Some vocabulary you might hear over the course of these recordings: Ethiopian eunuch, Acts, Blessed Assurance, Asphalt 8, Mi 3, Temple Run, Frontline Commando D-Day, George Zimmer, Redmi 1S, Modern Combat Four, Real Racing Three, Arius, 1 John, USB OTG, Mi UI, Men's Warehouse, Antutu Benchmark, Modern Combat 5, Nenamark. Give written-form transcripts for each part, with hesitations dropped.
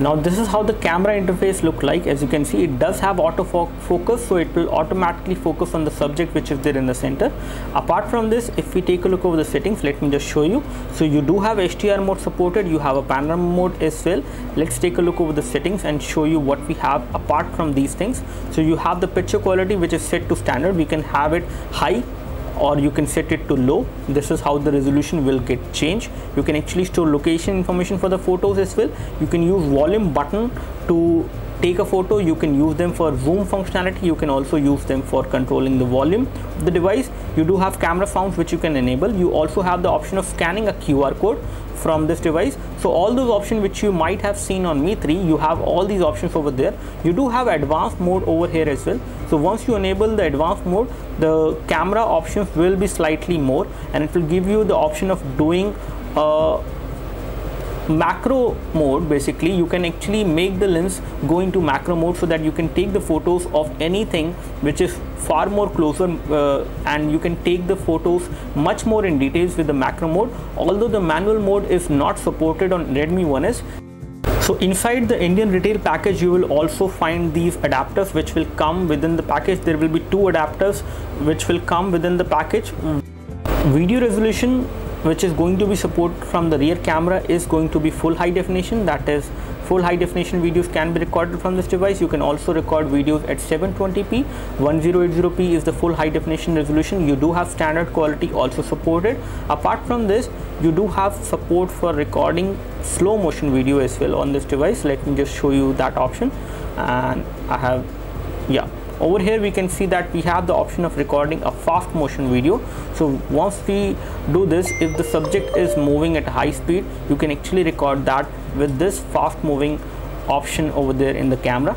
Now this is how the camera interface looks like. As you can see, it does have auto focus, so it will automatically focus on the subject which is there in the center. Apart from this, if we take a look over the settings, let me just show you. So you do have HDR mode supported, you have a panorama mode as well. Let's take a look over the settings and show you what we have apart from these things. So you have the picture quality which is set to standard. We can have it high, or you can set it to low. This is how the resolution will get changed. You can actually store location information for the photos as well. You can use volume button to take a photo. You can use them for zoom functionality. You can also use them for controlling the volume of the device. You do have camera sounds which you can enable. You also have the option of scanning a QR code from this device. So all those options which you might have seen on Mi 3, you have all these options over there. You do have advanced mode over here as well. So once you enable the advanced mode, the camera options will be slightly more, and it will give you the option of doing macro mode. Basically, you can actually make the lens go into macro mode so that you can take the photos of anything which is far more closer, and you can take the photos much more in details with the macro mode, although the manual mode is not supported on Redmi 1S. So inside the Indian retail package, you will also find these adapters which will come within the package. There will be two adapters which will come within the package. Video resolution which is going to be supported from the rear camera is going to be full high definition. That is, full high definition videos can be recorded from this device. You can also record videos at 720p. 1080p is the full high definition resolution. You do have standard quality also supported. Apart from this, you do have support for recording slow motion video as well on this device. Let me just show you that option. And I have, over here we can see that we have the option of recording a fast motion video. So once we do this, if the subject is moving at high speed, you can actually record that with this fast moving option over there in the camera.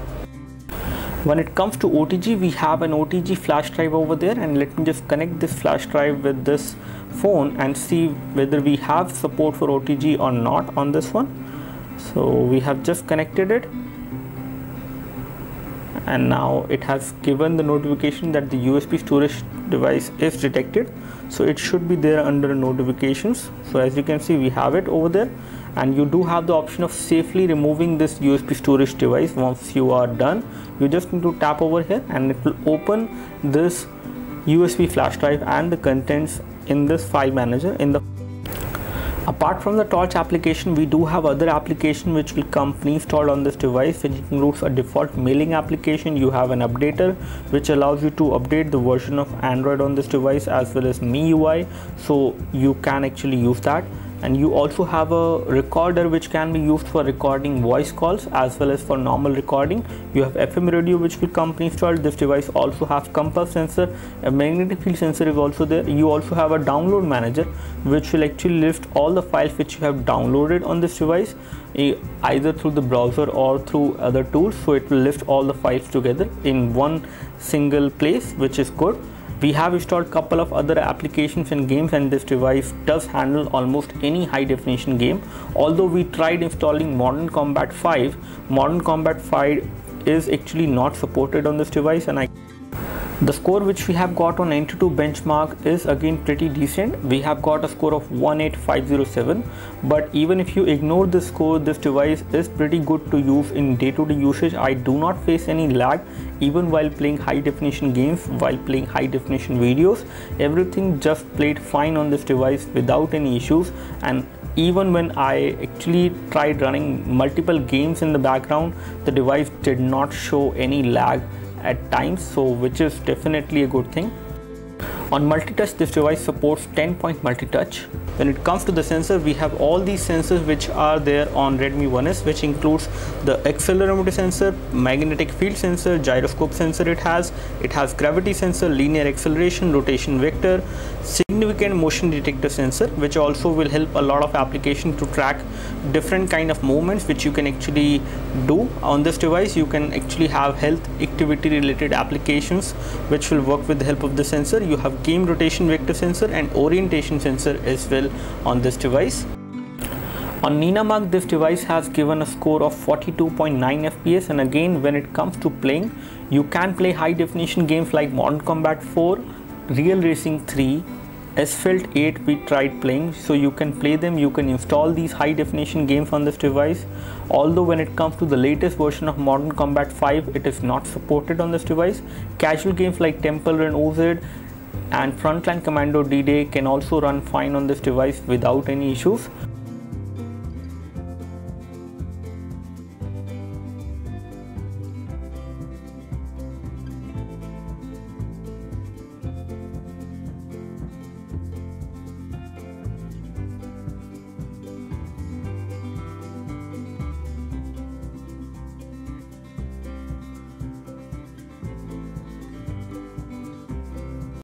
When it comes to OTG, we have an OTG flash drive over there, and let me just connect this flash drive with this phone and see whether we have support for OTG or not on this one. So we have just connected it, and now it has given the notification that the USB storage device is detected. So it should be there under notifications. So as you can see, we have it over there, and you do have the option of safely removing this USB storage device. Once you are done, you just need to tap over here and it will open this USB flash drive and the contents in this file manager. Apart from the torch application, we do have other application which will come pre-installed on this device, which includes a default mailing application. You have an updater which allows you to update the version of Android on this device, as well as Mi UI, so you can actually use that. And you also have a recorder which can be used for recording voice calls as well as for normal recording. You have FM radio which will come pre-installed. This device also has compass sensor, a magnetic field sensor is also there. You also have a download manager which will actually list all the files which you have downloaded on this device, either through the browser or through other tools. So it will list all the files together in one single place, which is good. We have installed a couple of other applications and games, and this device does handle almost any high definition game. Although we tried installing Modern Combat 5, Modern Combat 5 is actually not supported on this device, and the score which we have got on Antutu Benchmark is again pretty decent. We have got a score of 18507, but even if you ignore this score, this device is pretty good to use in day-to-day usage. I do not face any lag even while playing high definition games, while playing high definition videos. Everything just played fine on this device without any issues, and even when I actually tried running multiple games in the background, the device did not show any lag at times, so which is definitely a good thing. On multi-touch, this device supports 10-point multi-touch. When it comes to the sensor, we have all these sensors which are there on Redmi 1S, which includes the accelerometer sensor, magnetic field sensor, gyroscope sensor. It has gravity sensor, linear acceleration, rotation vector, significant motion detector sensor, which also will help a lot of applications to track different kind of movements which you can actually do on this device. You can actually have health activity related applications which will work with the help of the sensor. You have game rotation vector sensor and orientation sensor as well on this device. On Nenamark, this device has given a score of 42.9 FPS, and again when it comes to playing, you can play high definition games like Modern Combat 4, Real Racing 3, Asphalt 8 we tried playing, so you can play them, you can install these high definition games on this device. Although when it comes to the latest version of Modern Combat 5, it is not supported on this device. Casual games like Temple Run OZ and Frontline Commando D-Day can also run fine on this device without any issues.